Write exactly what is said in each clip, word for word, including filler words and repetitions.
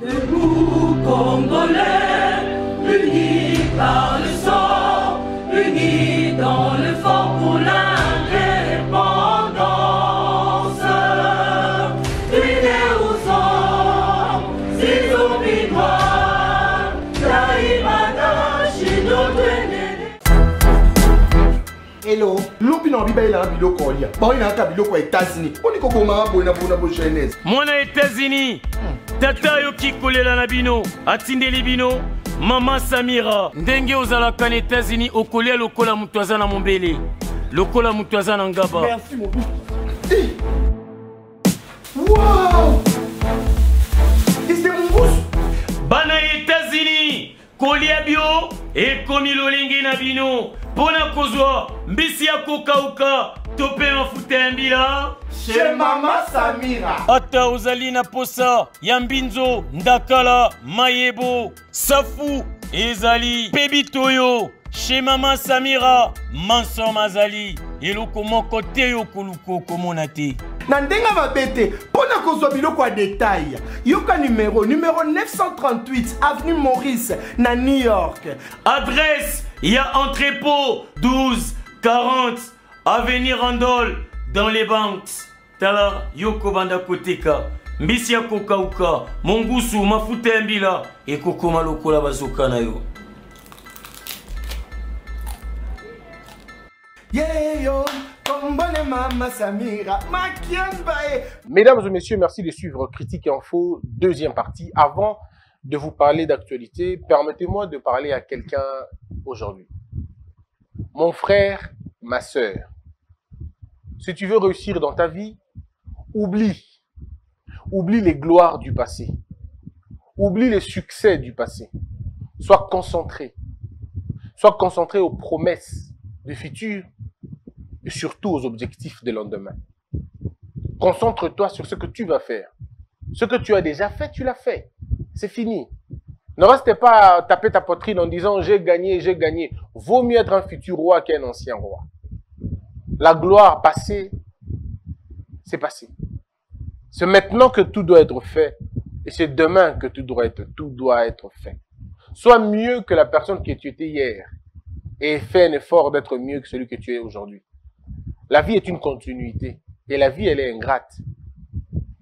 Debout, Congolais, unis par le sang, unis dans le fort pour l'indépendance. Unis aux hommes, si nous binois, Taïmada, chez nos bénédictions. Hello, l'opinion est là, Bilo Kolia. Bon, il y a un cas, Bilo Kolia, États-Unis. On dit qu'on a un bon abonnement chez Mon États-Unis. Tata yoki kolela na bino, atindeli bino, Maman Samira. Ndenge ozalaka na États-Unis okolia lokola mutu aza na mombele. Lokola mutu aza na ngaba. Merci mon fils. Wow! Iste mon gosse. Bana États-Unis, kolia bio et komi lolenge na bino. Pona kozwa mbisi ya kokauka, topé na futa mbila. Chez Maman Samira. Ata Ozalina Posa, Yambinzo, Ndakala, Mayebo, Safu, Ezali, Pebitoyo. Chez Maman Samira, Manson Mazali. Eloko moko te yo koluko komonate. Nandenga va bete, pona kozwa biloko a détail. Yoka numéro, numéro neuf cent trente-huit, avenue Maurice, na New York. Adresse, ya entrepôt, douze quarante, avenue Randol, dans les banques. Tala yoko banda koteka mbisi ya kokauka mongusu mafuta ya mbila ekokoma lokola bazoka nayo yeyo kombone Maman Samira makiambae. Mesdames et messieurs, merci de suivre Critique Info deuxième partie. Avant de vous parler d'actualité, permettez-moi de parler à quelqu'un aujourd'hui. Mon frère, ma sœur, si tu veux réussir dans ta vie, oublie, oublie les gloires du passé, oublie les succès du passé, sois concentré, sois concentré aux promesses du futur et surtout aux objectifs de lendemain. Concentre-toi sur ce que tu vas faire, ce que tu as déjà fait, tu l'as fait, c'est fini. Ne reste pas à taper ta poitrine en disant j'ai gagné, j'ai gagné, vaut mieux être un futur roi qu'un ancien roi. La gloire passée, c'est passé. C'est maintenant que tout doit être fait et c'est demain que tout doit être, tout doit être fait. Sois mieux que la personne que tu étais hier et fais un effort d'être mieux que celui que tu es aujourd'hui. La vie est une continuité et la vie, elle est ingrate.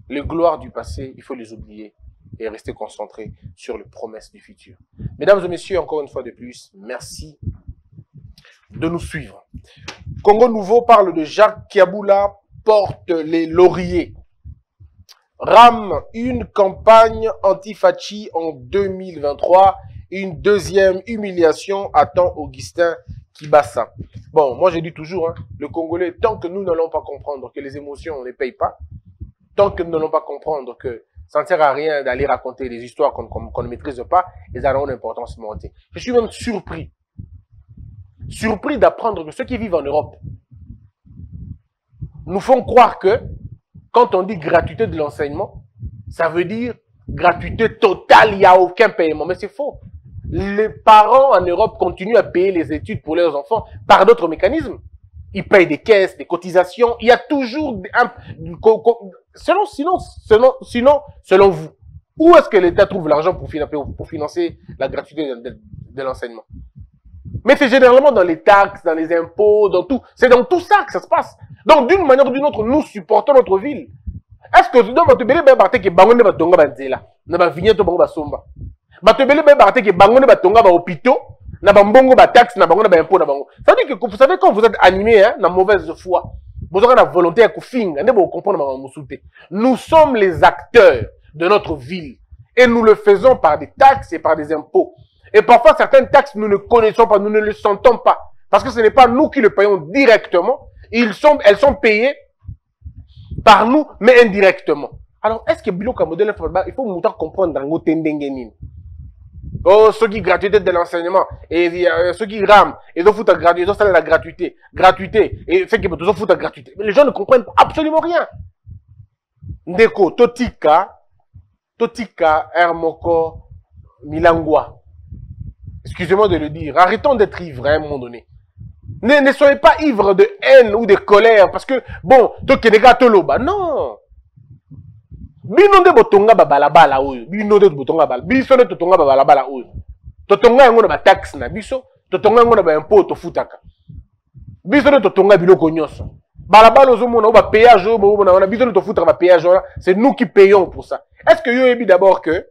Les gloires du passé, il faut les oublier et rester concentré sur les promesses du futur. Mesdames et messieurs, encore une fois de plus, merci de nous suivre. Congo Nouveau parle de Jacques Kiabula, porte les lauriers. Rame une campagne anti-Fatshi en deux mille vingt-trois. Une deuxième humiliation attend Augustin Kibassa. Bon, moi je dis toujours, hein, le Congolais, tant que nous n'allons pas comprendre que les émotions, on ne les paye pas, tant que nous n'allons pas comprendre que ça ne sert à rien d'aller raconter des histoires qu'on qu'on, qu'on ne maîtrise pas, ils auront l'importance montée. Je suis même surpris. Surpris d'apprendre que ceux qui vivent en Europe nous font croire que quand on dit gratuité de l'enseignement, ça veut dire gratuité totale, il n'y a aucun paiement. Mais c'est faux. Les parents en Europe continuent à payer les études pour leurs enfants par d'autres mécanismes. Ils payent des caisses, des cotisations. Il y a toujours... Un... Selon, sinon, selon, sinon, selon vous, où est-ce que l'État trouve l'argent pour, pour financer la gratuité de, de, de l'enseignement? Mais c'est généralement dans les taxes, dans les impôts, dans tout. C'est dans tout ça que ça se passe. Donc, d'une manière ou d'une autre, nous supportons notre ville. Est-ce que nous avons bien parti que Bango ne va tonga banzela, ne va vigner tonga basomba, bato bien parti que Bango ne va tonga ba hôpitaux, na bambongo ba taxes, na bango na ba impôts na bango. Ça veut dire que vous savez quand vous êtes animé, hein, na mauvaise foi, vous avez la volonté à couffing, ne vous comprenez pas mon souté. Nous sommes les acteurs de notre ville et nous le faisons par des taxes et par des impôts. Et parfois, certaines taxes, nous ne connaissons pas, nous ne le sentons pas. Parce que ce n'est pas nous qui le payons directement. Ils sont, elles sont payées par nous, mais indirectement. Alors, est-ce que Bilo Kamodel, il faut nous comprendre dans le Oh, ceux qui gratuité de l'enseignement, et euh, ceux qui rament, ils ont foutu la gratuité, ils ont salé la gratuité, gratuité, et fait qu'ils ont foutu la gratuité. Mais les gens ne comprennent absolument rien. Ndeko, Totika, Totika, Hermoko, Milangwa. Excusez-moi de le dire, arrêtons d'être ivres à un moment donné. Ne, ne soyez pas ivres de haine ou de colère parce que, bon, toi qui es gâteau, bah non. binonde botonga babalabala oyo binonde botonga bal biso ne totonga babalabala oyo totonga yango na ba taxes na biso totonga yango na ba impôt to futaka biso ne totonga biloko nyonso balabala ozomona o ba péage o bo na biso ne to futaka ba péage là c'est nous qui payons pour ça. Est-ce que yo ebi d'abord que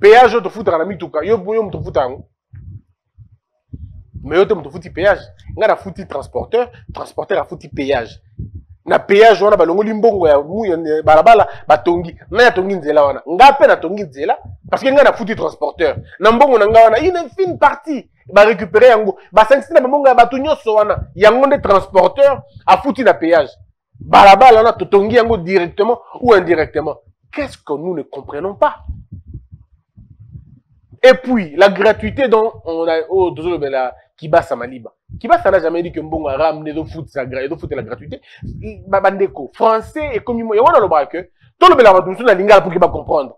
péage to futaka na mituka yo boyo mo to futaka mais yo te mo to futi péage nga na futi transporteur transporteur a futi péage na péage wana balongo limbongo ya muya balabala batongi na tongi nzela wana nga pe na tongi nzela parce que nga na foutu transporteur na mbongo na nga wana une fine partie ba récupérer yango ba cinq cents na mbongo ya batu nyoso wana yango de transporteur a foutu na péage balabala na totongi yango directement ou indirectement. Qu'est-ce que nous ne comprenons pas? Et puis la gratuité dont on a oh désolé mais la Kibasa Maliba. Kibasa n'a jamais dit que Mbongo a ramené le foot, ça foot la gratuité. Babandeko, français et comme il y a un autre que tout le monde a lingal pour qu'il va comprendre.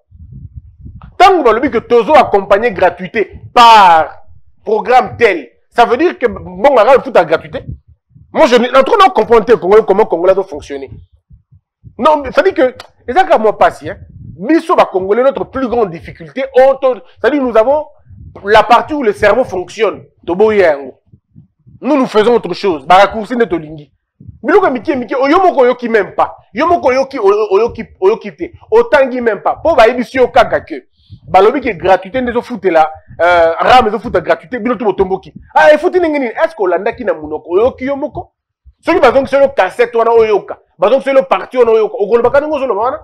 Tant que le but que Tozo accompagné gratuité par programme tel, ça veut dire que Mbongo a ramené le foot à gratuité. Moi, je n'ai pas compris comment Congolais doit fonctionner. Non, ça veut dire que les gens qui m'ont passé, Bissot va Congolais, notre plus grande difficulté, c'est-à-dire nous avons la partie où le cerveau fonctionne. Nous, nous faisons autre chose. Barakoursi n'est au lingi. Mais nous, Miki, Miki, Oyomoko Yoki même pas. Yomoko Yoki, Oyoki, Oyoki, Otangi même pas. Pour Baïbissi au Kakake. Balobi qui est gratuité, nous foute là. Ram, nous foute à gratuité, Biloto Motomboki. Ah, il faut une ingénie. Est-ce qu'on l'a qui n'a mounoko? Oyoki Yomoko? Celui qui c'est le cassette, on a Oyoka. Bazon c'est le parti, on a Oyoka. Ogolbaka nous, on a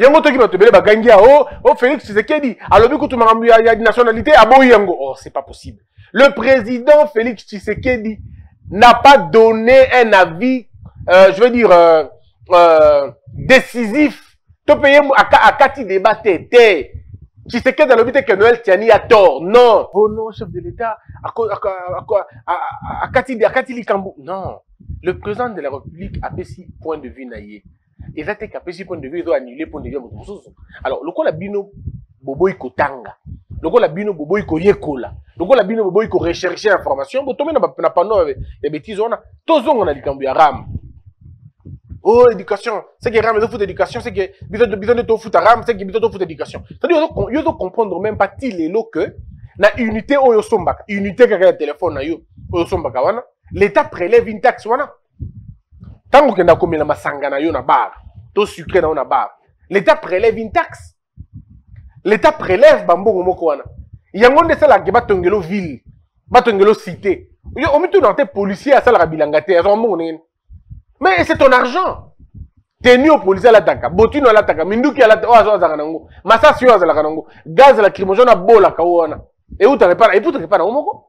Yango toki batobele bagangia oh oh Félix Tshisekedi alobi ko tumara mbuya ya nationalité aboyi yango oh c'est pas possible. Le président Félix Tshisekedi n'a pas donné un avis euh, je veux dire euh, euh, décisif to payer à kati débat tété Tshisekedi alobi te que Noël Tiani a tort non oh non chef de l'État à à kati à kati likambo non le président de la République a pesi point de vue naïe. Et ça, c'est qu'à petit point de vue, ils doivent annuler point de vue. Alors, le coup, la bino, bobo, il kotanga. Le coup, la bino, bobo, il koyekola. Le coup, la bino, bobo, il rechercher information. Bon, tomber n'a pas non, les bêtises, on a. Tous on a dit qu'on a ram. Oh, éducation. C'est que ram, ils ont foutu éducation. C'est que, besoin de tout foutre à ram, c'est que besoin de foutre éducation. C'est-à-dire, ils doivent comprendre même pas t'il et l'eau que, la unité, oh, yo sombaka. Unité, qui a le téléphone, yo, oh, yo sombaka, wana. L'État prélève une taxe, wana. Tant que nous avons masanga na yo na bar, tout sucré na yo na bar. L'État prélève une taxe. L'État prélève bambo gomokwana. Yangonde ça la geba tongelo ville, ba tongelo cité. Yo on met tout dans tes policiers à ça la bilangate, à zongonene. Mais c'est ton argent. Tenu aux policiers à l'attaque, botino à l'attaque, minduki à l'attaque, oazo azanango, massasio azanango, gaz à la crimogène à bola kawana. Et où t'as pas, et où t'as pas na omoko?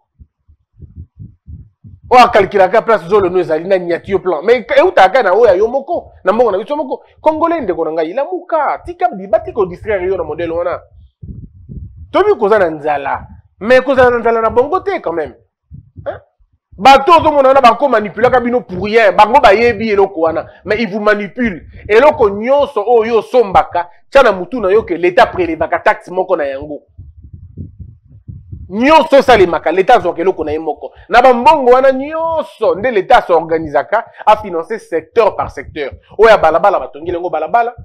On a calculé la place de l'eau, nous allons y plan. Mais où t'as gagné, on a eu moko, n'a pas eu moko. Congolais, de Konanga, il a mouka, tika, dibati, qu'on distrairait le modèle, on a. T'as vu qu'on a un zala. Mais qu'on a un zala à bon côté, quand même. Hein? Bateau, on a un baco manipulé, cabino pour rien, bango bayebi, et l'okoana. Mais il vous manipule. Et l'okonyon, so, oh, yo, sombaka, tchana moutou, na yo, que l'État prélève, la taxe, moko, na yango. Nyonso salimaka l'État zoke loko na yemoko na bambongo wana nyonso nde l'État so organisaka a financer secteur par secteur oya balabala batongi ngo balabala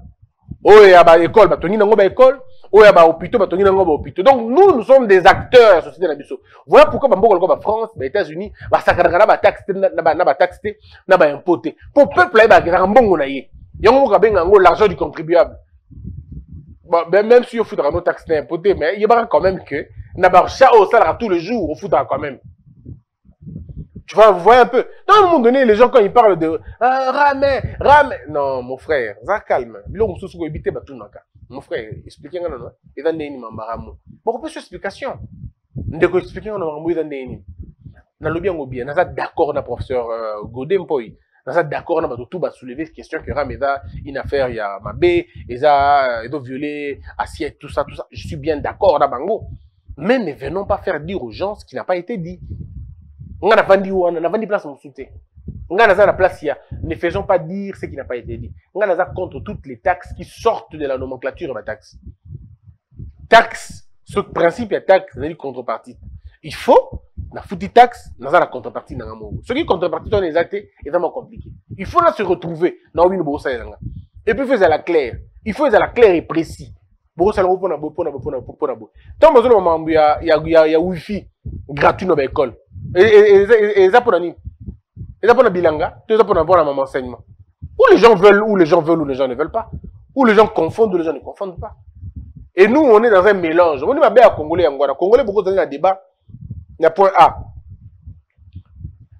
oya ba école batongi ngo ba école oya ba hôpital batongi ngo ba hôpital. Donc nous nous sommes des acteurs société na biso. Voilà pourquoi bambongo loko ba France ba États-Unis ba sakana ba taxe na ba na ba taxe na ba impôt pour peuple ba bambongo na ye yango ka benga ngo l'argent du contribuable. Même si on foutra nos taxes importées, mais il y a quand même que n'abar ça au salaire tous les jours, on foutra quand même. Tu vois, vous voyez un peu. Dans un moment donné, les gens quand ils parlent de ah, ramen, ramen, non, mon frère, ça calme. L'homme sous sous habité, bah tout n'importe. Mon frère, expliquez-moi non, ils ont des nids mambaramo. Bon, plus explication. Dès que expliquez-moi mambaramo, ils ont des nids. Dans le bien ou bien, nous sommes d'accord, na professeur Godempoy. Nous d'accord, on va tout soulever cette question que Ram est une affaire, il y a Mabé, il y a violé, assiette, tout ça, tout ça. Je suis bien d'accord, Bango. Mais ne venons pas faire dire aux gens ce qui n'a pas été dit. On a vendu où on a vendu place en soutien. On a la place il y a. Ne faisons pas dire ce qui n'a pas été dit. On a contre toutes les taxes qui sortent de la nomenclature de la taxe. Taxe, ce principe est taxe, c'est une contrepartie. Il faut. La foutue taxe, nous avons la contrepartie dans le monde. Ce qui est contrepartie, on les a été extrêmement compliqué. Il faut là se retrouver dans une bourse. Et puis faisons la claire. Il faut faire la claire et précis. Bourse à la pour la pour la pour la pour la pour tant que moment il y a il y a il y a wifi gratuit dans l'école. Et et et ça pour la ni. Et ça pour la bilanga. Tout ça pour avoir un enseignement. Où les gens veulent, où les gens veulent, où les gens ne veulent pas. Où les gens confondent, où les gens ne confondent pas. Et nous, on est dans un mélange. On dit ma belle Congolais, Angola. Congolais beaucoup dans un débat. Il y a point A.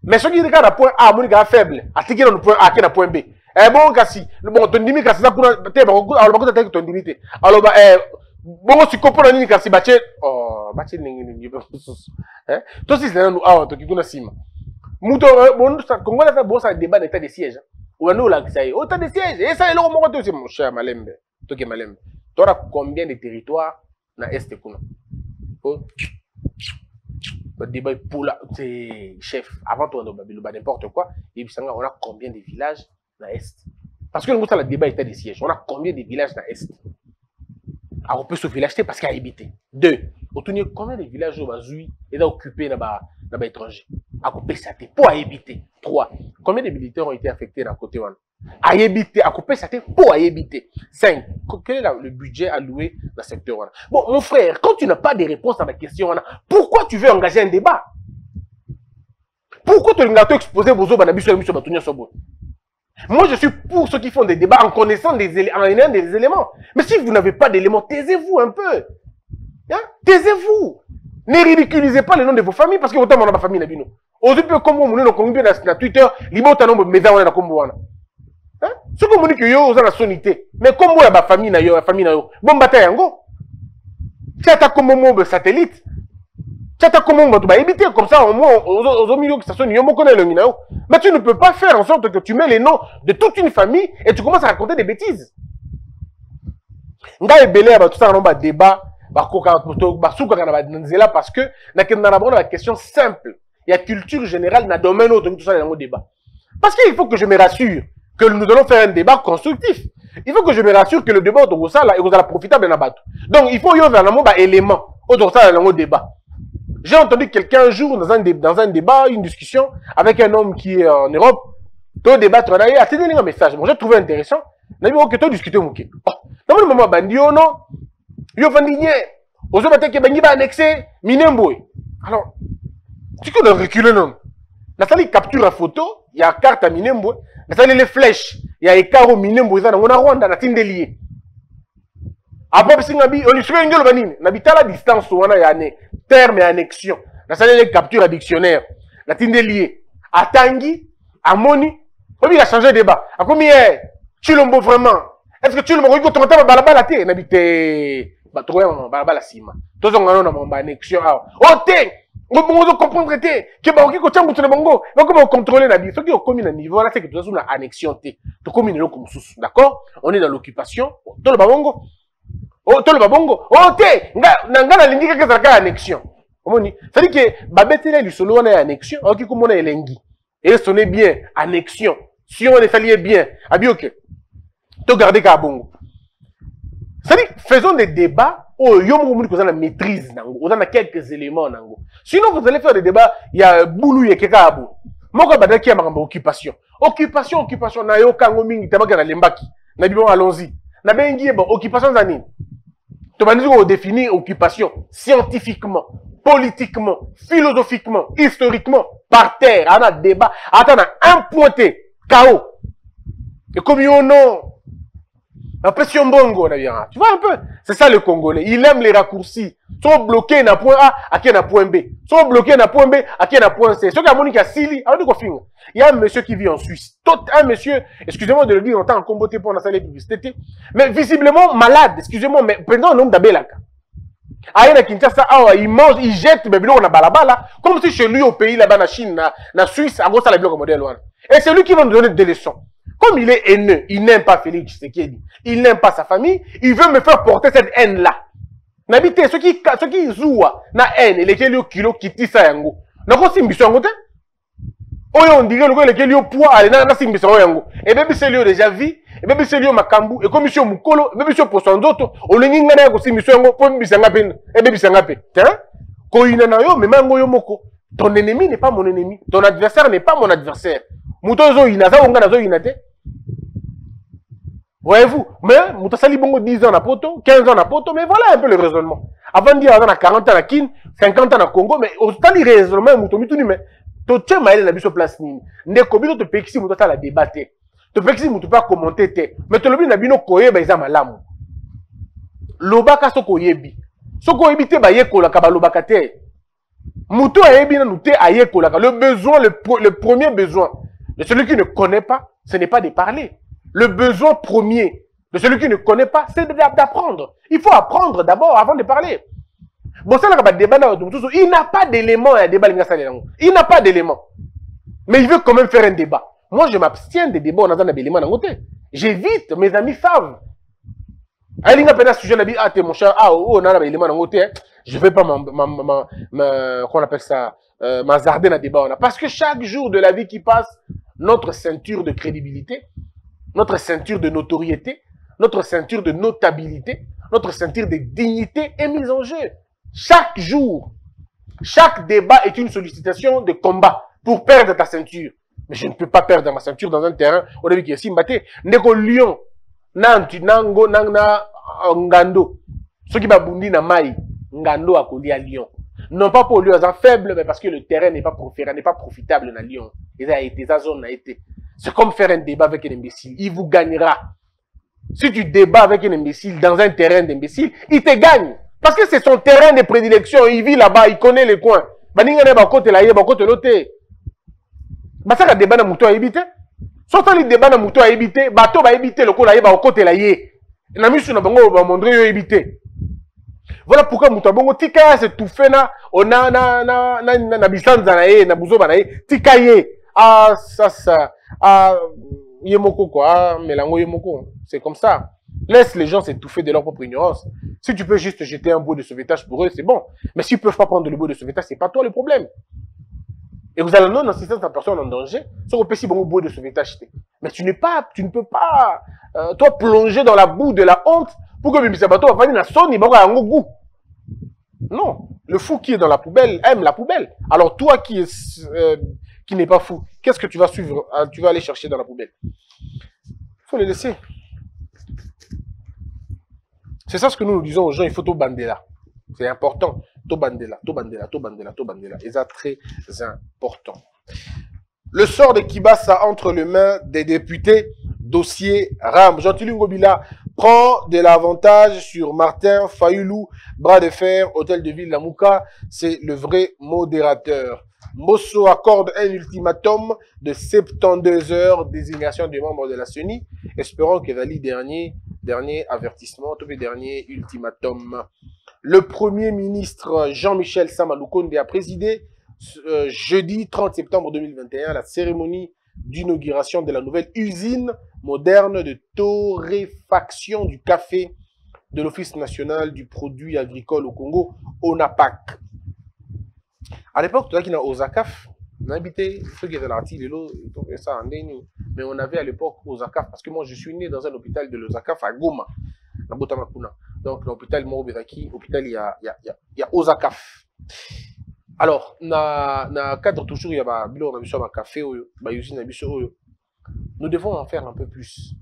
Mais ceux qui regardent à point A, mon gars faible, attiquer dans le point A, qui est dans le point B. Eh bon, Kassi, bon, ton dimi, Kassi, ça pour un thé, alors, pourquoi t'as ton dimi? Alors, bah, eh, bon, si comprends, on dit, Kassi, bâché, oh, bâché, n'est-ce pas, hein? Toi, si c'est un, ah, toi, qui tourne à Sim. Mouton, bon, ça, Congolais, ça, bon, ça, débat d'état des sièges. Ou un autre, ça y est, autant des sièges. Et ça, et là, on m'a dit, mon cher, Malembe, toi qui es Malembe. Toi, t'as combien de territoires dans l'Est de Kuna? Oh. Le débat pour la chef avant toi n'importe quoi et puis ça on a combien de villages dans l'est parce que nous ça le débat était des sièges on a combien de villages dans l'est alors on peut se villager parce qu'il a habité deux on tourne combien de villages au Bazoui et là occupé dans bas dans bas étranger à couper ça pour habiter trois combien de militaires ont été affectés d'un côté ou à habiter à couper ça pour habiter cinq quel est le budget alloué dans ce secteur là bon mon frère quand tu n'as pas de réponse à ma question pourquoi tu veux engager un débat pourquoi tu n'as pas exposé vos autres banabis sur le sur bon moi je suis pour ceux qui font des débats en connaissant des éléments, en ayant des éléments mais si vous n'avez pas d'éléments taisez-vous un peu hein? Taisez-vous ne ridiculisez pas le nom de vos familles parce que autant on a ma famille n'a bino aujourd'hui comme on nous convient dans Twitter libre ton nombre mais dans on a comme hein? Ce que vous dites que yo vous avez la sonité, mais comme vous avez la famille na yo, la famille na yo, bon bataille ango. Tchata comme mon monde satellite, tchata comme mon monde, bah éviter comme ça au moins aux aux milieux qui s'assonient, yo mon connaît le mina yo. Mais tu ne peux pas faire en sorte que tu mets les noms de toute une famille et tu commences à raconter des bêtises. Nga ebelé bah tout ça on va débat, bah coca, bah souka kana bah nzela parce que na kenda na bonne la question simple. Il y a culture générale na domaine autre tout ça dans le débat. Parce qu'il faut que je me rassure. Que nous allons faire un débat constructif. Il faut que je me rassure que le débat au Togo Sala est profitable dans la bateau. Donc il faut y avoir un élément au Togo Sala dans le débat. J'ai entendu quelqu'un un jour dans un, dé, dans un débat, une discussion avec un homme qui est en Europe. Tout débat, tu as donné un message. Moi j'ai trouvé intéressant. J'ai dit que tu as discuté. Dans le moment, il y a un homme qui est annexé. Alors, tu peux reculer non. Dans la capture la photo, il y a une carte à Minembwe. Dans les flèches, il y a écart au Minembwe. Dans le Rwanda, dans Tindelié. Après, si on a dit, on a à la distance, on a un terme et annexion. Dans les captures à dictionnaire, dans Tindelié, à Tangi, à Moni, il a changé de débat. À combien tu l'as vraiment? Est-ce que tu l'as vraiment? Tu l'as vraiment? Tu l'as vraiment? Tu l'as vraiment? Tu l'as on peut comprendre que Baroki Kotiang Boutone Bongo, donc on contrôle la vie. Ceux qui ont commis un niveau là, c'est que nous avons une annexion. Tout comme nous comme sous, d'accord? On est dans l'occupation. Dans le Babongo, oh, dans le Babongo, oh, t'es, n'anga la lingue que ça a annexion. On dit, c'est-à-dire que Babette là, du solo on a annexion. Alors qui comme on a lingue, et sonnez bien annexion. Si on est fallier bien, abioke, tout garder Kabongo. C'est-à-dire faisons des débats. Oh, il y a la maîtrise, on a quelques éléments. Sinon, vous allez faire des débats, il y a boulou, il y a quelqu'un à bout. Moi, je vais occupation. Occupation, occupation, na yo kango mingi, t'as pas lembaki. Na bon, allons-y. Na bengi, bon, occupation, zani. Tu vas nous définir occupation scientifiquement, politiquement, philosophiquement, historiquement, par terre, à un débat, à un pointé, chaos. Et comme il y a un nom, après, si on bongo, tu vois un peu, c'est ça le Congolais. Il aime les raccourcis. Ils sont bloqués dans point A, à qui est dans point B. Ils sont bloqués dans point B, à qui est dans point C. Ceux qui ont dit Sili, il y a un monsieur qui vit en Suisse. Tout un monsieur, excusez-moi de le dire, on t'a en comboté pour la salle de publicité, mais visiblement malade, excusez-moi, mais prenons le nom d'Abelaka. Aïe, Kinshasa, il mange, il jette, mais on a balabala, comme si chez lui, au pays, là-bas, la Chine, la Suisse, à gros, ça l'a bien commandé. Et c'est lui qui va nous donner des leçons. Comme il est haineux, il n'aime pas Félix Tshisekedi, il n'aime pas sa famille, il veut me faire porter cette haine-là. N'habitez, ceux qui, ceux qui jouent na haine, et les gens qui ont quitté ça, ils ont quitté ça. On dirait que les gens qui poids, ils ont quitté ça. Et bien, c'est lui déjà vu, et bien, c'est lui Makambu, et comme monsieur Mukolo, et bien, monsieur Posandoto, on a quitté ça, et bien, c'est lui, et bien, c'est lui. Tiens, quand il y en a, mais même, ton ennemi n'est pas mon ennemi, ton adversaire n'est pas mon adversaire. Voyez-vous, mais Moutasali Bongo dix ans à Poto, quinze ans à Poto, mais voilà un peu le raisonnement. Avant de dire on a quarante ans à Kin, cinquante ans à Congo, mais on a le raisonnement, Moutomituni, mais tout le monde a mis en place. Ne combien de pexi Moutala débattre. Tu peux que tu peux commenter, mais tu l'objet n'a bino koye ba isa malamu. Lobaka soko yebi, soko yebi te ba yeko la kaba lobaka te. Mouto yebi na noute a yeko la kaba. Le besoin, le, le premier besoin de celui qui ne connaît pas, ce n'est pas de parler. Le besoin premier de celui qui ne connaît pas, c'est d'apprendre. Il faut apprendre d'abord avant de parler. Bon, ça, il n'a pas d'éléments à un débat. Il n'a pas d'éléments. Mais il veut quand même faire un débat. Moi, je m'abstiens des débats. On a des éléments à côté. J'évite, mes amis savent. Il y a un sujet, il dit, ah, t'es mon cher, ah, oh, on a des éléments à côté. Je ne vais pas m'hazarder dans le débat. Parce que chaque jour de la vie qui passe, notre ceinture de crédibilité, notre ceinture de notoriété, notre ceinture de notabilité, notre ceinture de dignité est mise en jeu. Chaque jour, chaque débat est une sollicitation de combat pour perdre ta ceinture. Mais je ne peux pas perdre ma ceinture dans un terrain. On a vu qu'il y a Simbaté, Neko Lyon, Nantu, Nango, Nangna, Ngando. Ceux qui babundi na Maï, Ngando a collé à Lyon. Non pas pour lui en faible, mais parce que le terrain n'est pas profitable, n'est pas profitable dans Lyon. Et ça a été, ça zone a été. C'est comme faire un débat avec un imbécile. Il vous gagnera. Si tu débats avec un imbécile dans un terrain d'imbécile, il te gagne. Parce que c'est son terrain de prédilection. Il vit là-bas, il connaît les coins. Voilà pourquoi Moutabongo Tikaya s'est tout fait na na na na na na bisanzanae na buzobanae Tikaye. Ah, ça, ça. Ah, Yemoko, quoi. Mélango Yemoko. C'est comme ça. Laisse les gens s'étouffer de leur propre ignorance. Si tu peux juste jeter un bout de sauvetage pour eux, c'est bon. Mais s'ils ne peuvent pas prendre le bout de sauvetage, c'est pas toi le problème. Et vous allez non assister à ta personne en danger, ça peut si bon bout de sauvetage. Mais tu n'es pas, tu ne peux pas, euh, toi, plonger dans la boue de la honte pour que Bibi Sabato va venir à son, il va avoir un goût. Non. Le fou qui est dans la poubelle aime la poubelle. Alors toi qui es... Euh, qui n'est pas fou. Qu'est-ce que tu vas suivre, hein, tu vas aller chercher dans la poubelle. Il faut les laisser. C'est ça ce que nous nous disons aux gens, il faut tout Bandela. C'est important. Tout Bandela, tout Bandela, tout Bandela, tout Bandela. Et ça, très important. Le sort de Kibasa entre les mains des députés, dossier Ram. Jean-Tilou Ngobila prend de l'avantage sur Martin Fayulu, bras de fer, hôtel de ville Lamouka. C'est le vrai modérateur. Mosso accorde un ultimatum de soixante-douze heures, désignation des membres de la CENI, espérant que valide dernier, dernier avertissement, tout le dernier ultimatum. Le Premier ministre Jean-Michel Sama Lukonde a présidé euh, jeudi trente septembre deux mille vingt et un la cérémonie d'inauguration de la nouvelle usine moderne de torréfaction du café de l'Office national du produit agricole au Congo, ONAPAC. À l'époque, tu as qui dans Osakaf, on habitait ceux qui étaient là, ça mais on avait à l'époque Osakaf parce que moi je suis né dans un hôpital de l'Osakaf à Goma, à Botamakuna. Donc l'hôpital Morobezaki, hôpital il y a il y a il y a Osakaf. Alors, na na cadre toujours il y a ba bilo on a besoin d'un café ou ba usine a besoin oyo. Nous devons en faire un peu plus.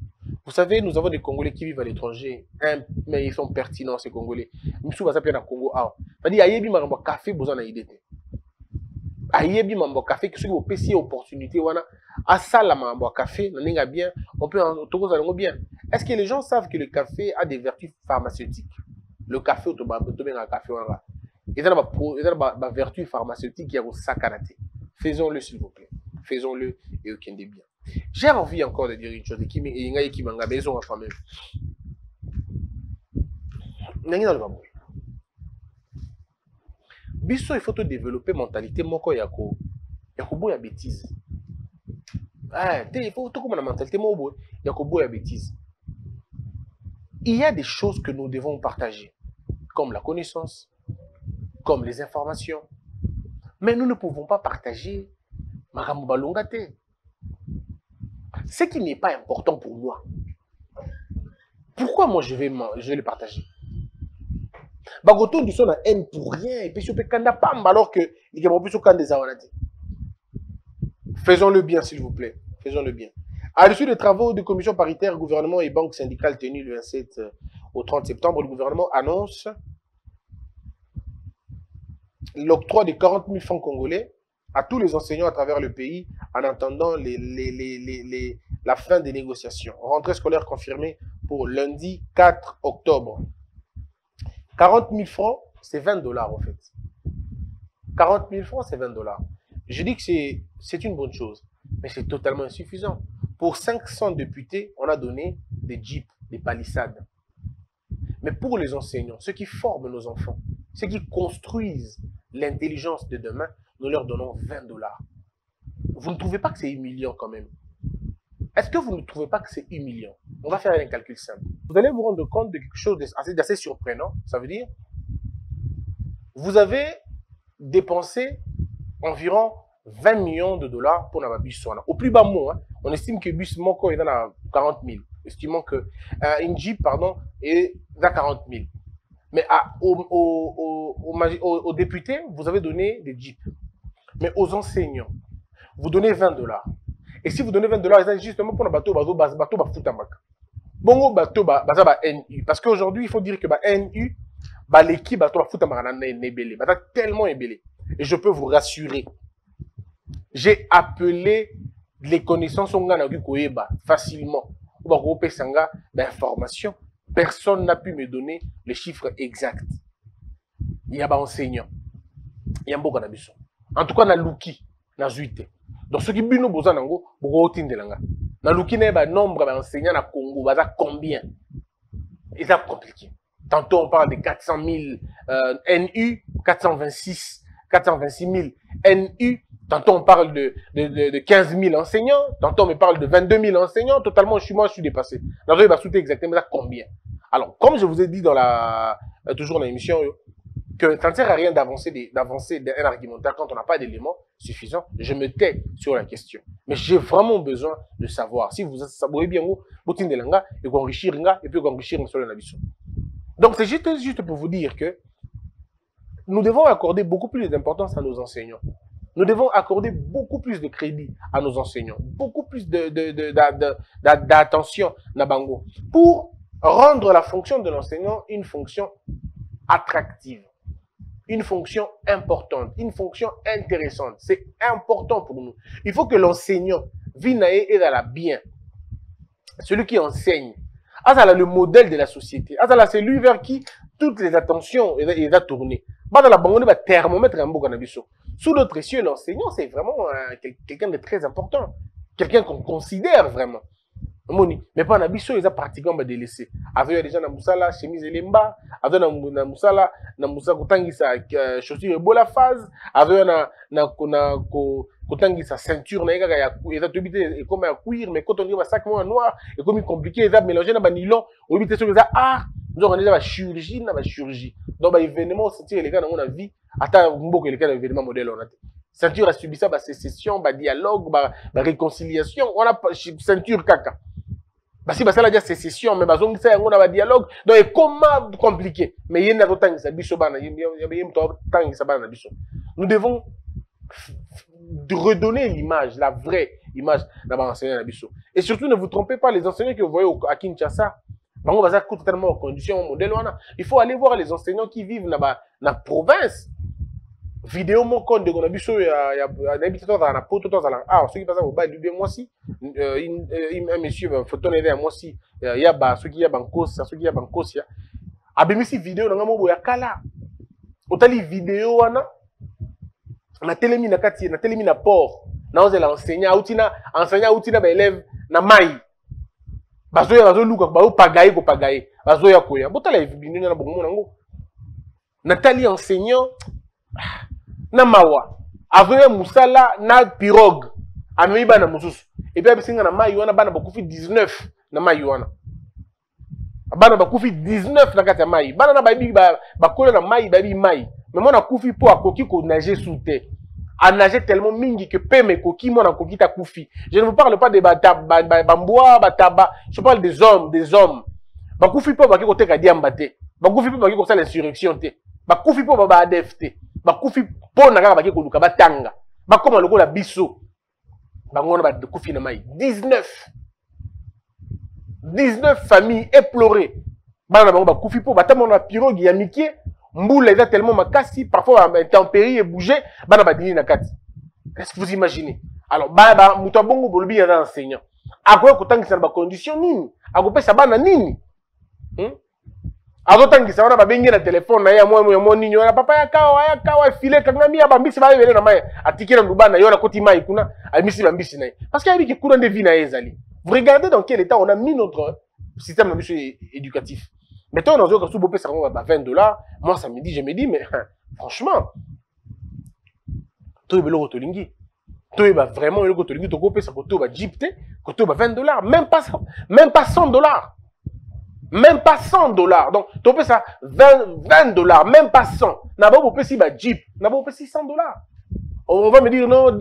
Vous savez, nous avons des Congolais qui vivent à l'étranger, hein, mais ils sont pertinents ces Congolais. Missou va s'appeler na Congo ah. Bandi ayebi marambo café besoin na idée. Ayebi mambo café que ceux qui ont pêché opportunité wana asala mambo café n'enga bien on peut en tokoza ngo bien. Est-ce que les gens savent que le café a des vertus pharmaceutiques? Le café otoba tobenga café wana ezana ba ezana ba vertus pharmaceutiques ya ko sakanate. Faisons-le s'il vous plaît. Faisons-le et aucun des biens. J'ai envie encore de dire une chose qui m'enga qui manga maison en famille. N'enga dans le bambou. Bisso, il faut te développer mentalité moko yako yako boya bêtise. Ah, il faut tout comme la mentalité moko yako boya bêtise. Il y a des choses que nous devons partager, comme la connaissance, comme les informations. Mais nous ne pouvons pas partager makambo balongate. Ce qui n'est pas important pour moi. Pourquoi moi je vais je vais le partager? Bagoto du son a haine pour rien et puis surtout Kanda pam alors que il y a beaucoup de gens qui ont des avantages. Faisons-le bien s'il vous plaît. faisons-le bien. À l'issue des travaux de commission paritaire, gouvernement et banque syndicale tenus le vingt-sept au trente septembre, le gouvernement annonce l'octroi de quarante mille francs congolais à tous les enseignants à travers le pays en attendant les, les, les, les, les, la fin des négociations. Rentrée scolaire confirmée pour lundi quatre octobre. quarante mille francs, c'est vingt dollars en fait. quarante mille francs, c'est vingt dollars. Je dis que c'est une bonne chose, mais c'est totalement insuffisant. Pour cinq cents députés, on a donné des jeeps, des palissades. Mais pour les enseignants, ceux qui forment nos enfants, ceux qui construisent l'intelligence de demain, nous leur donnons vingt dollars. Vous ne trouvez pas que c'est humiliant quand même? Est-ce que vous ne trouvez pas que c'est humiliant? On va faire un calcul simple. Vous allez vous rendre compte de quelque chose d'assez surprenant. Ça veut dire, vous avez dépensé environ vingt millions de dollars pour la bus. Au plus bas mot, hein, on estime que bus Moko est dans la quarante mille. Estimons que euh, une Jeep, pardon, est dans quarante mille. Mais à, aux, aux, aux, aux, aux députés, vous avez donné des Jeeps. Mais aux enseignants, vous donnez vingt dollars. Et si vous donnez vingt dollars, c'est justement pour le bateau, bateau, bateau, bateau, Bongo bateau, bateau, N U. Parce qu'aujourd'hui, il faut dire que N U, l'équipe, bateau, bateau, bateau, tellement ébélé. Et je peux vous rassurer. J'ai appelé les connaissances facilement. D'informations. Personne n'a pu me donner les chiffres exacts. Il y a un enseignant. Il y a un bon enseignant. En tout cas, il y a un louki. Donc, ceux qui ont besoin de nous, ils ont besoin de un nombre d'enseignants au Congo. Combien? C'est compliqué. Tantôt, on parle de quatre cent mille euh, N U, quatre cent vingt-six, quatre cent vingt-six mille N U. Tantôt, on parle de, de, de, de quinze mille enseignants. Tantôt, on me parle de vingt-deux mille enseignants. Totalement, je suis, moi, je suis dépassé. Dans le sous exactement ça, combien? Alors, comme je vous ai dit dans la, toujours dans l'émission, que ça ne sert à rien d'avancer d'un argumentaire quand on n'a pas d'éléments suffisants. Je me tais sur la question. Mais j'ai vraiment besoin de savoir. Si vous savez bien où, Boutine de Langa, et qu'on enrichir, et puis qu'on enrichir sur la navigation. Donc, c'est juste, juste pour vous dire que nous devons accorder beaucoup plus d'importance à nos enseignants. Nous devons accorder beaucoup plus de crédit à nos enseignants, beaucoup plus d'attention Nabango, pour rendre la fonction de l'enseignant une fonction attractive, une fonction importante, une fonction intéressante. C'est important pour nous. Il faut que l'enseignant vinae et la bien, celui qui enseigne, Azala le modèle de la société, Azala c'est lui vers qui toutes les attentions est à tourner. Dans la banque, on va thermomètre un beau cannabis. Sous notre cieux, l'enseignant, c'est vraiment euh, quelqu'un de très important. Quelqu'un qu'on considère vraiment. Mais pas en abisso, ils ont pratiquement délaissé. Avec des gens qui ont moussala, chemise et lemba. Avec des gens qui ont moussala, chaussures et bola phase. Avec des gens qui ont sa ceinture, ils ont habité comme un cuir, mais quand on dit un sac noir, et comme compliqué, ils ont mélangé dans un nylon, ils ont habité sur les arts. Nous avons déjà la chirurgie, nous avons la chirurgie. Donc, l'événement, c'est les gars dans la vie, attends, nous avons un événement modèle. Ceinture a subi ça, la sécession, la dialogue, la réconciliation. On a ceinture caca. Si ça a déjà sécession, mais on a un dialogue. Donc, c'est comment compliqué. Mais il y a un temps qui s'abîme. Nous devons redonner l'image, la vraie image d'un enseignant. Et surtout, ne vous trompez pas, les enseignants que vous voyez à Kinshasa, il faut aller voir les enseignants qui vivent dans la province. Vidéo mon compte de Gonabiso, il y a un habitant dans la peau, tout le temps dans la. Ah, ceux qui passent au bas du bien, moi aussi. Un monsieur, faut t'en aider à moi aussi. Il y a ceux qui ont un cause, ceux qui ont un cause. Ah, ben, mais si vidéo, dans le monde, il y a Kala. Au tali vidéo, on a télémi na Kati, on a télémi na Port. On a enseigné, outina, enseigné, outina, ben, élève, na Maï. Bazoya bazo luka bao pagaye ko pagaye bazoya koya botala ibinu na bongo nango Nathalie enseignant na mawa avoya musala na pirogue amemi bana mususu et puis abisinga na mayuana bana bakufi dix-neuf na mayuana bana bakufi dix-neuf na kata mayi bana na babi ba bakola na mayi babi mayi mais mona kufi po akoki ko nager sous terre à nager tellement mingi que paie mes coquilles, mon coquille t'a koufi. Je ne vous parle pas des bambois, des tabac. Je parle des hommes, des hommes. Bah koufi pas, bah qui côté kadi ambate. Bah koufi pas, bah qui côté l'insurrection te. Bah koufi pas, bah bah A D F T. Bah koufi pas, bah qui côté koulouka, bah tanga. Bah comment le coup la biso. dix-neuf familles éplorées. Est-ce que vous imaginez? Alors, il y a un enseignant. Il y a des conditions. Il y a des conditions. Alors tant que ça va pas baigner dans le téléphone, il y a moi, mon niño, il y a papa, il y a kawa, il y a kawa, filet, quand même, il y a bambis, il va venir dans ma, à tiquer dans le bas, il y a la côté maï, kuna, à missi bambis, na. Parce qu'il y a des courants de vie na ezali. Vous regardez dans quel état on a mis notre système éducatif. Mettons dans un cas où vous pouvez ça à vingt dollars, moi ça me dit, je me dis, mais franchement, tout est le rotolingi. Tout est vraiment le rotolingi. Tout est le rotolingi. Tout est vingt dollars, même pas, même pas cent dollars. Même pas cent dollars. Donc, tu peux ça vingt dollars, même pas cent. N'abord, vous pouvez si bah Jeep, n'abord vous si cent dollars. On va me dire non,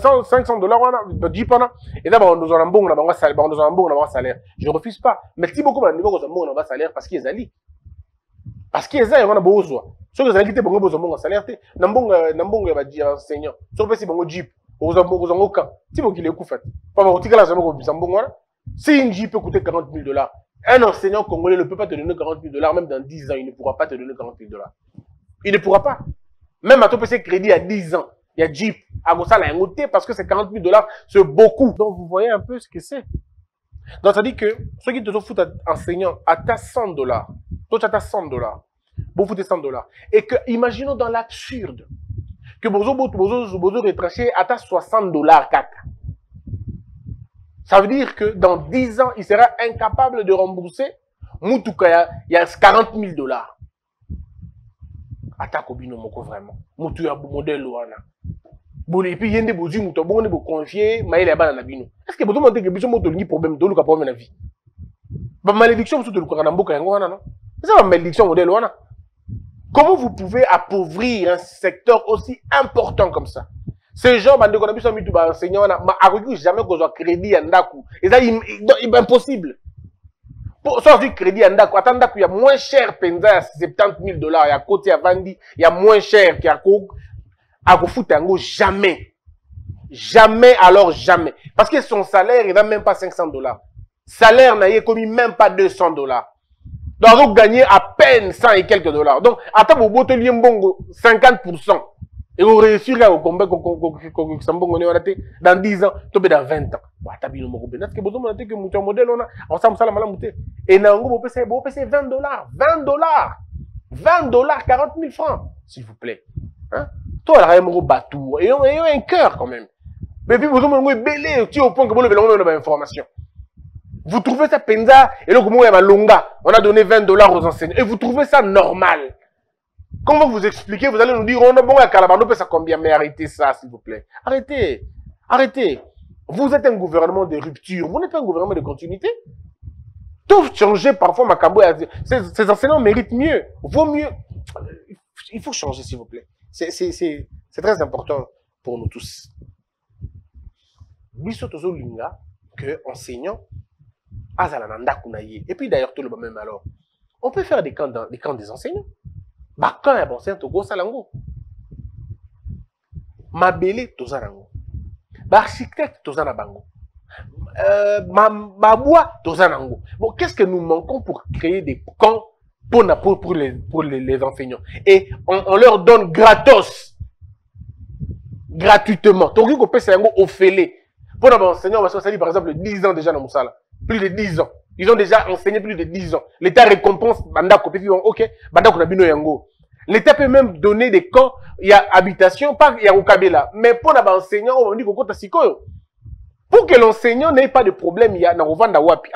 cent, cinq cents dollars, on a Jeep on a. Et d'abord on nous en a bon, on a un salaire, on nous en a bon, on a un salaire. Je refuse pas. Mais si beaucoup on a niveau qu'on a bon, on a un salaire parce qu'ils allient, parce qu'ils allient, on a besoin. Ceux qui ont quitté pour nous, on a un salaire. N'abord, n'abord, on va dire enseignant. Sauf si on a Jeep, on a bon, on a aucun. Si vous qui les couffez, pas mal. Tu calcules ça, on a bon, voilà. Si une Jeep peut coûter quarante mille dollars. Un enseignant congolais ne peut pas te donner quarante mille dollars, même dans dix ans, il ne pourra pas te donner quarante mille dollars. Il ne pourra pas. Même à ton P C crédit, il y a dix ans, il y a Jeep, à Gossal, à Ngoté, parce que ces quarante mille dollars, c'est beaucoup. Donc, vous voyez un peu ce que c'est. Donc, ça dit que ceux qui te foutent enseignant à ta cent dollars, toi, tu as ta cent dollars, vous foutez cent dollars. Et que, imaginons dans l'absurde, que Bozo, Bozo, Bozo, retraché à ta soixante dollars, caca. Ça veut dire que dans dix ans, il sera incapable de rembourser. Moutouka, il y a quarante mille dollars. Attaque au binomoko vraiment. Moutouya, bon modèle, ouana. Bon, et puis, il y a des beaux yeux, bon, on est confié, mais il y a pas d'anabino. Est-ce que vous demandez que vous avez un problème de l'eau, vous avez un avis? Ma malédiction, vous avez un problème de l'eau, non? C'est ma malédiction, modèle, ouana. Comment vous pouvez appauvrir un secteur aussi important comme ça? Ces gens, ils ont mis tout bas enseignants, ils n'ont jamais besoin de crédit en Daku. Et ça, c'est impossible. Pour sortir du crédit en Daku, attends, il y a moins cher Penza à soixante-dix mille dollars, il y a côté à Vandi, il y a moins cher qu'à Kouk. À Koutango, jamais. Jamais, alors jamais. Parce que son salaire, il n'a même pas cinq cents dollars. Salaire, n'a commis même pas deux cents dollars. Donc, on gagne à peine cent et quelques dollars. Donc, attends, vous bottez cinquante pour cent. Et on réussira à combattre dans dix ans, tomber dans vingt ans. Et on peut payer vingt dollars, vingt dollars, vingt dollars, quarante mille francs, s'il vous plaît. Hein? Toi, la raison batou, et on a un cœur quand même. Mais puis, vous avez belé, tu au point que vous avez une information. Vous trouvez ça penza, et là, vous avez longa, on a donné vingt dollars aux enseignants, et vous trouvez ça normal. Comment vous expliquer? Vous allez nous dire, on a bon à Calabano, ça combien? Mais arrêtez ça, s'il vous plaît. Arrêtez. Arrêtez. Vous êtes un gouvernement de rupture. Vous n'êtes pas un gouvernement de continuité. Tout changer parfois, Macambo, ces enseignants méritent mieux. Vaut mieux. Il faut changer, s'il vous plaît. C'est très important pour nous tous. Biso tozo linga que enseignants, azalananda kunaye. Et puis d'ailleurs, tout le monde même alors. On peut faire des camps, dans, des camps des enseignants. Bakan ya bonsen to go salango. Mabele to zanango. Ba architecte to zanabango. Euh mabwa to zanango. Bon, qu'est-ce que nous manquons pour créer des camps pour pour, pour les pour les, les enseignants et on, on leur donne gratos. Gratuitement. Donc il peut salango ofélé. Pour nos enseignants, on va se par exemple dix ans déjà dans Moussala. Plus de dix ans. Ils ont déjà enseigné plus de dix ans. L'État récompense Bandako. Ok, Bandako Nabino Yango. L'État peut même donner des camps. Il y a habitation, pas il y a Okabela. Mais pour l'enseignant, on dit qu'on compte à Sikoyo. Pour que l'enseignant n'ait pas de problème, il y a Narovanda Wapi.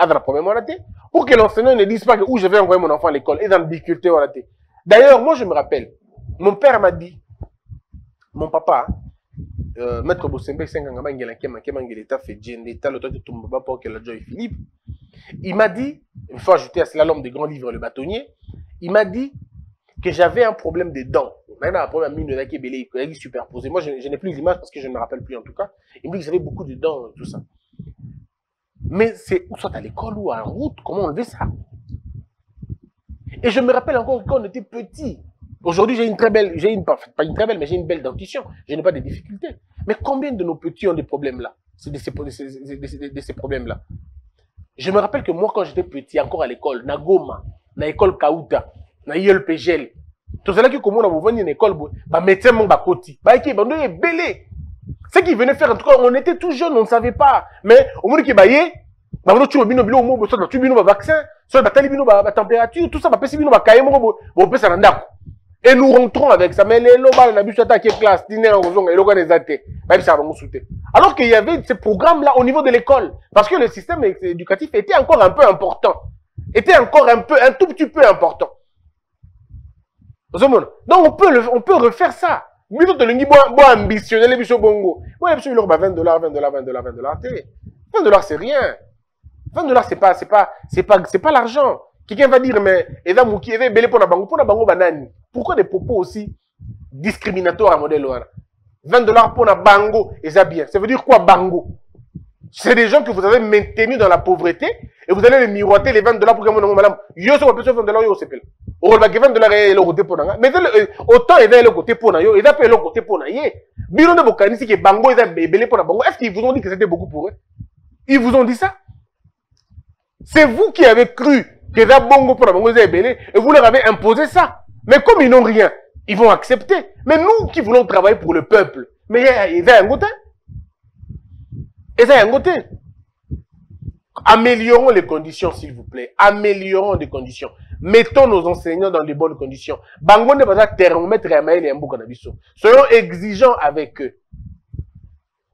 Pour que l'enseignant ne dise pas que où je vais envoyer mon enfant à l'école. Et dans la difficulté, on a été. D'ailleurs, moi je me rappelle, mon père m'a dit, mon papa, euh, Maître Bosembe, l'État fait l'État, l'autorité de Tombaba pour que la Joy Philippe. Il m'a dit, une fois ajouté à cela l'homme des grands livres, le bâtonnier, il m'a dit que j'avais un problème de dents. Maintenant, un problème de superposé. Moi, je, je n'ai plus l'image parce que je ne me rappelle plus en tout cas. Il m'a dit que j'avais beaucoup de dents, tout ça. Mais c'est soit à l'école ou en route, comment enlever ça? Et je me rappelle encore quand on était petit. Aujourd'hui, j'ai une très belle, j'ai une, pas une très belle, mais j'ai une belle dentition. Je n'ai pas de difficultés. Mais combien de nos petits ont des problèmes là? de ces, ces, ces problèmes-là. Je me rappelle que moi, quand j'étais petit, encore à l'école, na Goma, na école Kauta, na I L P G L, tout cela qui commence à vous venir une école, bah médecin mon bah côté, bah qui bah nous est belé. C'est qu'ils venaient faire en tout cas, on était tout jeunes, on ne savait pas. Mais au moment qui bah y est, bah nous tuons bino bino au moment où soit tu bino bah vaccin, soit bah tali bino bah température, tout ça bah pèse bino bah caillé mon bah on peut s'en rendre. Et nous rentrons avec ça, mais les lobes, on a vu ça attaquer classe, dîner en raison, et l'organisé, même ça va nous soutenir. Alors qu'il y avait ces programmes-là au niveau de l'école, parce que le système éducatif était encore un peu important, était encore un peu, un tout petit peu important. Donc on peut, le, on peut refaire ça. Mais nous, on a ambitionné les bichons bongo. Oui, parce que l'or, vingt dollars, vingt dollars, vingt dollars, vingt dollars. vingt dollars, c'est rien. vingt dollars, c'est pas, c'est pas, c'est pas, c'est pas l'argent. Quelqu'un va dire, mais, Eva Mouki, Eva Bélé, pour la bango, pour la bango banane. Pourquoi des propos aussi discriminatoires à modèle Oana? vingt dollars pour la bango, et ça bien. Ça veut dire quoi, bango? C'est des gens que vous avez maintenus dans la pauvreté, et vous allez les miroiter, les vingt dollars pour que mon madame, yo, c'est plus vingt dollars, yo, c'est plus. Au rôle, vingt dollars, et le côté pour la. Mais autant, et le côté pour la, yo, et le côté pour la, yé. Biro de Bokanisi, qui est bango, et ça, Bélé pour la bango. Est-ce qu'ils vous ont dit que c'était beaucoup pour eux? Ils vous ont dit ça? C'est vous qui avez cru que ça bongo pour la bango, et Bélé, et vous leur avez imposé ça. Mais comme ils n'ont rien, ils vont accepter. Mais nous qui voulons travailler pour le peuple, mais il y a un côté. Il y a un côté. Améliorons les conditions, s'il vous plaît. Améliorons les conditions. Mettons nos enseignants dans de bonnes conditions. Bango ne va pas thermomètre et un cannabis. Soyons exigeants avec eux.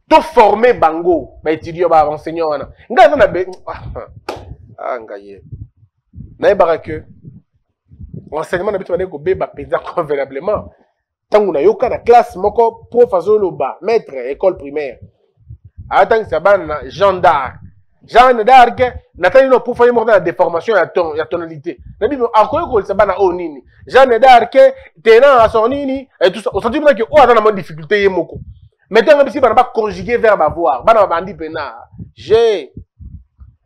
Tout former bango, bah étudiant, bah enseignant, on a. N'gaza na be. Ah, n'gaye. N'aie baraque. L'enseignement n'a pas été convenablement. Tant qu'on a eu la classe, mon corps, professeur, maître, école primaire. Attends, ça va, Jean d'Arc. Jean d'Arc, Nathalie, pour faire une déformation, il y a tonalité. Jean d'Arc, tenant à son nini, et tout ça. On s'en dit que, oh, on a une difficulté, moko. Maintenant, si on n'a pas conjugué verbe avoir, on a bandit pénard. J'ai,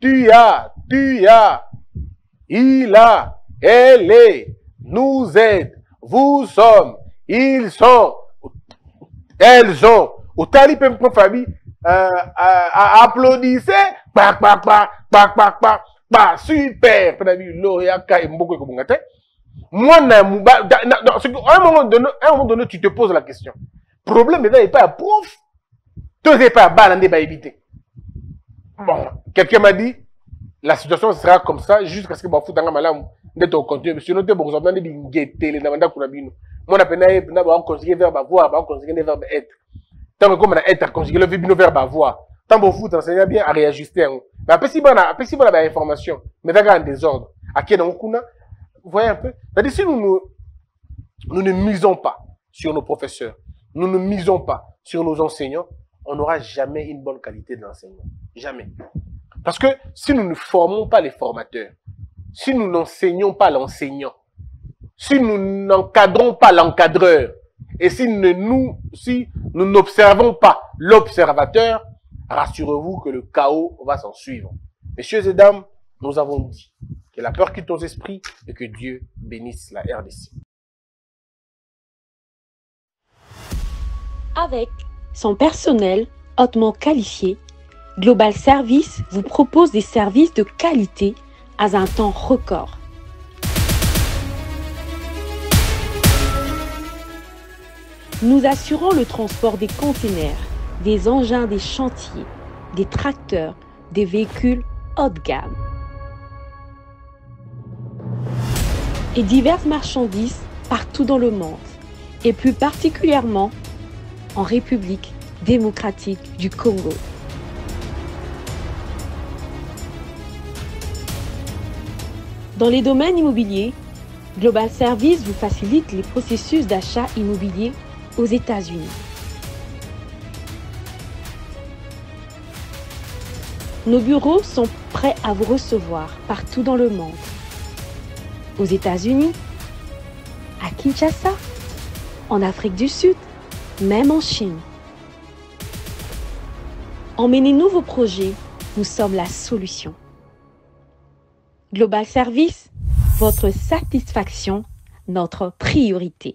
tu as, tu as, il a. Elle est, nous êtes, vous sommes, ils sont, elles ont. Au talip, mon famille, applaudissez, pa pa pa pa pa pa pa super. Moi, à un moment donné, tu te poses la question. Problème, il n'est pas à prof. Tu n'es pas à balander, pas éviter. Bon, quelqu'un m'a dit, la situation sera comme ça jusqu'à ce que ma foute en malam. D'être au contenu, monsieur, nous devons avoir des guettés, les namanda kurabino. Moi, on a peine à conjuguer verbe avoir, on conjuguer les verbes être. Tant que comme on a être, conjuguer le verbe avoir. Tant que vous t'enseignez bien à réajuster. Mais après, si on a des informations, mais d'accord, en désordre, à qui on a, vous voyez un peu. C'est-à-dire, si nous ne misons pas sur nos professeurs, nous ne misons pas sur nos enseignants, on n'aura jamais une bonne qualité de l'enseignement. Jamais. Parce que si nous ne formons pas les formateurs, si nous n'enseignons pas l'enseignant, si nous n'encadrons pas l'encadreur, et si nous si nous n'observons pas l'observateur, rassurez-vous que le chaos va s'en suivre. Messieurs et dames, nous avons dit que la peur quitte nos esprits et que Dieu bénisse la R D C. Avec son personnel hautement qualifié, Global Service vous propose des services de qualité à un temps record. Nous assurons le transport des containers, des engins des chantiers, des tracteurs, des véhicules haut de gamme et diverses marchandises partout dans le monde et plus particulièrement en République démocratique du Congo. Dans les domaines immobiliers, Global Service vous facilite les processus d'achat immobilier aux États-Unis. Nos bureaux sont prêts à vous recevoir partout dans le monde. Aux États-Unis, à Kinshasa, en Afrique du Sud, même en Chine. Emmenez-nous vos projets, nous sommes la solution. Global Service, votre satisfaction, notre priorité.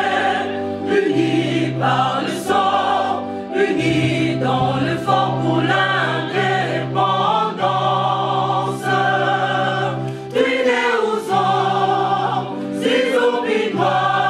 unis par le sang, unis dans l'effort pour l'indépendance. Unis aux hommes, si zombies noirs.